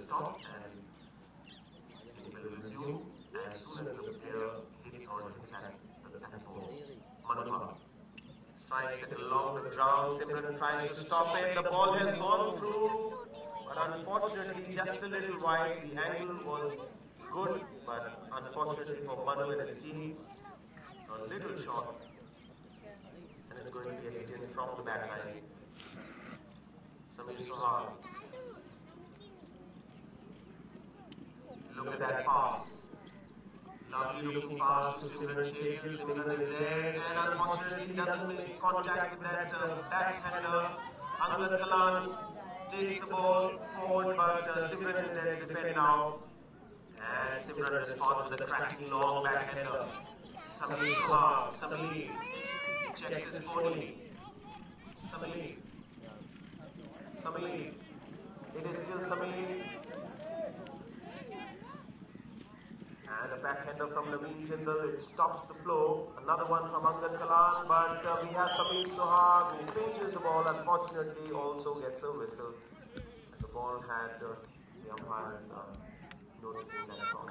stop and it will resume as soon as the player hits or hits at ball. Manavar strikes it along the ground. Simran tries to stop it. The ball has gone through, but unfortunately just a little wide. The angle was good, but unfortunately for Manu and his team, a little shot, and it's going to be a hit in from the back line. Sameer Soha. Look at that pass. Lovely looking pass to Simran Shakil. Simran is there, and unfortunately he doesn't make contack with that backhander. Angad Kalan takes the ball forward, but Simran is there to defend now. And Simran responds with a cracking long backhander. Sameer Soha, Sameer checks his body. Sameer. Sameer. It is still Sameer. And a backhander from Naveen Chander, it stops the flow. Another one from Angad Kalan, but we have Sameer Soha who finishes the ball. Unfortunately, also gets a whistle. The ball had the umpires noticing that cross.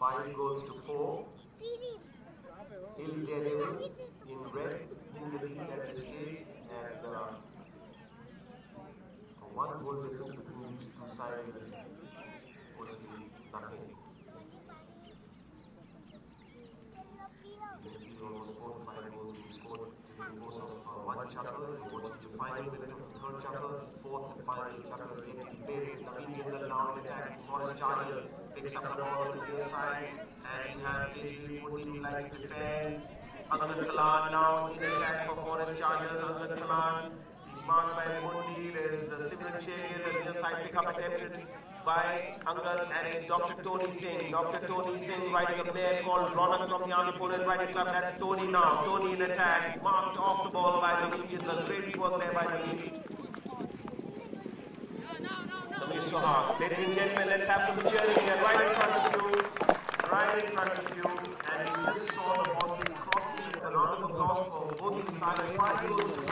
Five goals to four. Hill Daniels in red in the lead at this stage, and one goal difference between these two sides is mostly nothing. This is almost 4 to 5 goals being scored in the course of one chucker. We're watching the final minute of the third chucker, fourth and final chucker. There is Naveen Chander now in attack for his Chargers. Picks up the ball to the side, and you have Ajay Putin like to defend. Angad Kalan now in attack for Forest Chargers. Angad Kalan is marked by Putin. There's a Simran Shakil, the side pick up attempted by Angad, and it's Dr. Tony Singh. Dr. Tony Singh riding a player called Rollins from the Alge-Polet Riding Club. That's Tony now. Tony in attack, marked off the ball by Naveen Chander. Great work there by Naveen. Sameer Soha. Ladies and gentlemen, let's have some cheering right in front of you, right in front of you. And we just saw the horses crossing. It's a round of applause for both sides. 5 goals.